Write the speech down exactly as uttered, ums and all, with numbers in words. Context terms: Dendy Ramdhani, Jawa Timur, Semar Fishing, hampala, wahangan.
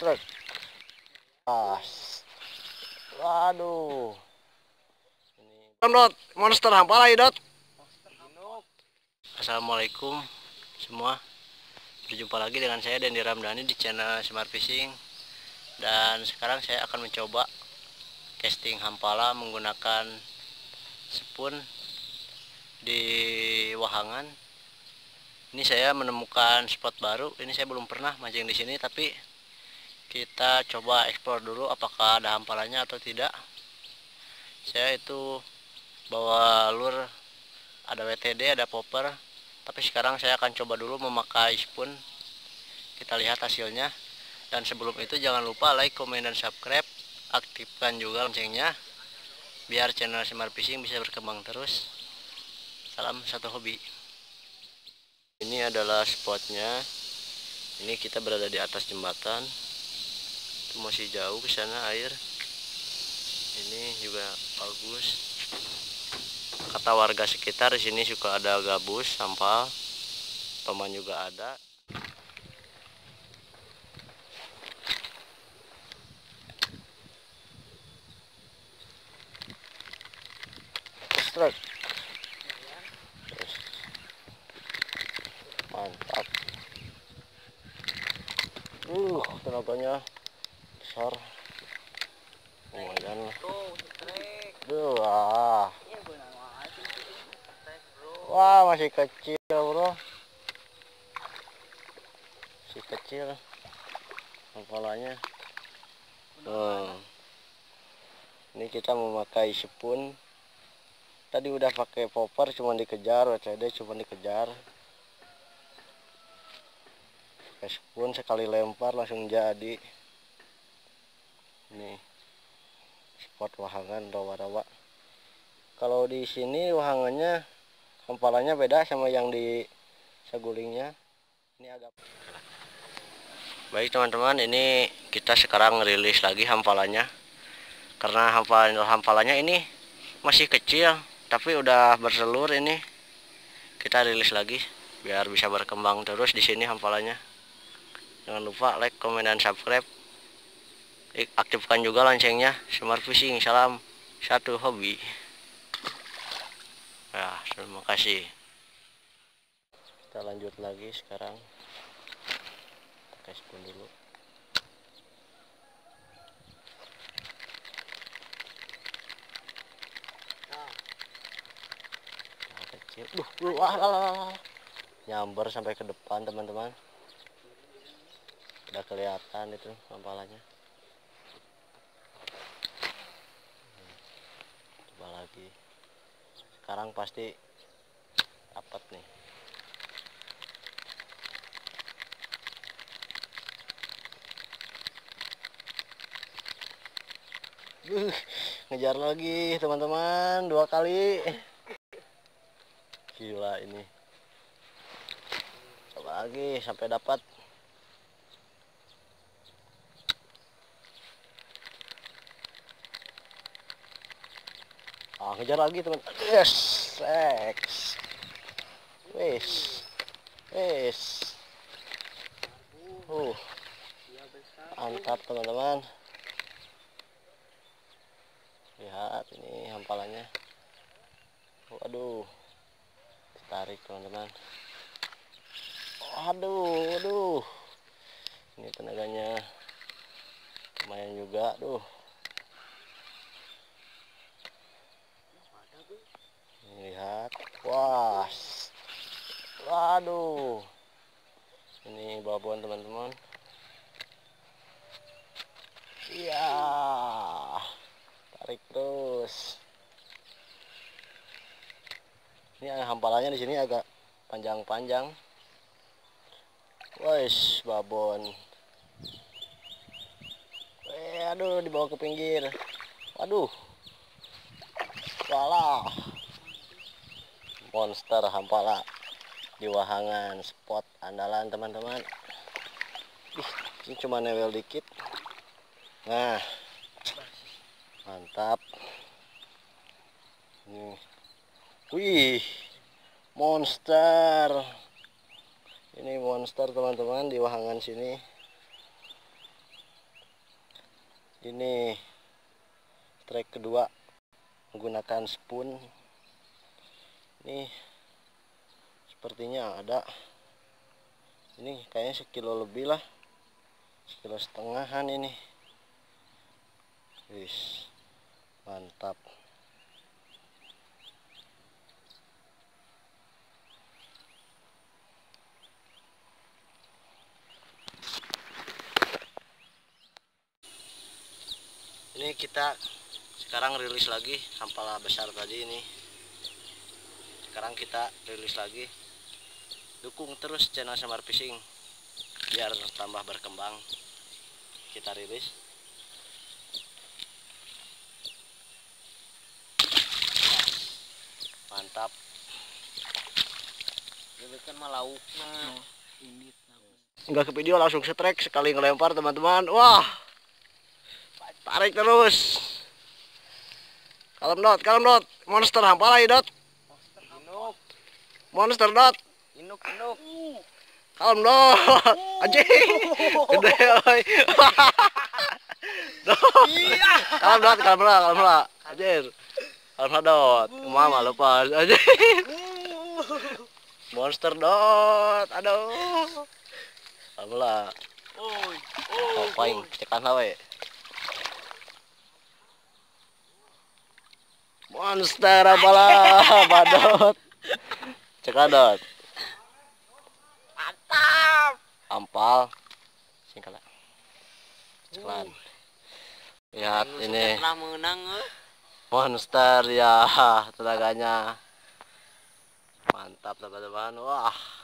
terus. Waduh. Dot, monster hampala ya, Dot. Assalamualaikum semua. Berjumpa lagi dengan saya Dendy Ramdhani di channel Semar Fishing. Dan sekarang saya akan mencoba casting hampala menggunakan spoon di wahangan. Ini saya menemukan spot baru. Ini saya belum pernah mancing di sini, tapi kita coba explore dulu apakah ada hampalanya atau tidak. Saya itu bawa lure, ada W T D, ada popper, tapi sekarang saya akan coba dulu memakai spoon. Kita lihat hasilnya. Dan sebelum itu jangan lupa like, komen, dan subscribe. Aktifkan juga loncengnya biar channel Semar Fishing bisa berkembang terus. Salam satu hobi. Ini adalah spotnya. Ini kita berada di atas jembatan. Itu masih jauh ke sana air. Ini juga bagus. Kata warga sekitar di sini suka ada gabus, sampal, toman juga ada. Mantap. Uh, tenaganya besar. Lumayan lah. Wah. Wah, masih kecil, Bro. Masih kecil. Kepalanya. Hmm. Ini kita memakai spoon. Tadi udah pakai popper, cuma dikejar, W C D cuma dikejar. Pakai spoon sekali lempar langsung jadi. Nih, spot wahangan rawa-rawa. Kalau di sini wahangannya, hampalanya beda sama yang di segulingnya. Ini agak. Baik teman-teman, ini kita sekarang rilis lagi hampalanya. Karena hampal hampalanya ini masih kecil, tapi udah bertelur. Ini kita rilis lagi biar bisa berkembang terus di sini hampalanya. Jangan lupa like, komen, dan subscribe. Aktifkan juga loncengnya. Semar Fishing, salam satu hobi. Ya, terima kasih. Kita lanjut lagi sekarang. Pakai spoon dulu. Duh, duh, ah, lah, lah. Nyamber sampai ke depan teman-teman. Udah kelihatan itu hampalanya. Coba lagi. Sekarang pasti dapat nih. Uh, ngejar lagi teman-teman, dua kali. Gila ini. Coba lagi sampai dapat. Ah, kejar lagi teman. Yes, Rex. Wes. Wes. Uh. Mantap teman-teman. Lihat ini hampalannya. Waduh. Tarik teman-teman. Aduh, aduh. Ini tenaganya lumayan juga, aduh. Ini lihat, wah. Waduh. Ini babon teman-teman. Iya. Tarik terus. Ini hampalanya di sini agak panjang-panjang. Wes, babon. Eh, aduh, dibawa ke pinggir. Waduh. Walah. Monster hampala di wahangan, spot andalan teman-teman. Ih, ini cuma newel dikit. Nah. Mantap. Nih. Wih, monster. Ini monster teman-teman di wahangan sini. Ini trek kedua menggunakan spoon. Ini sepertinya ada, ini kayaknya sekilo lebih lah, sekilo setengahan ini. Wis, mantap. Ini kita sekarang rilis lagi hampala besar tadi ini. Sekarang kita rilis lagi. Dukung terus channel Semar Fishing biar tambah berkembang. Kita rilis. Mantap. Rilikan mah lauknya. Enggak ke video langsung setrek sekali ngelempar teman-teman. Wah. Tarik terus. Kalem dot, kalem dot. Monster hampala ya dot. Monster inuk. Monster dot. Inuk inuk. Kalem dot. Anjing. Gede oi. Iya. Kalem dot, kalem lah, kalem lah. Anjir. Kalem dot. Mama lepas. Anjir. Monster dot. Aduh. Kalem lah. Oi. Oh, paling cekan hawe. Monster apalah, badot. Cekadot. Mantap. Ampal. Singkala. Ceklan. Lihat monster ini. Menang, eh. Monster ya, tenaganya. Mantap teman-teman. Wah.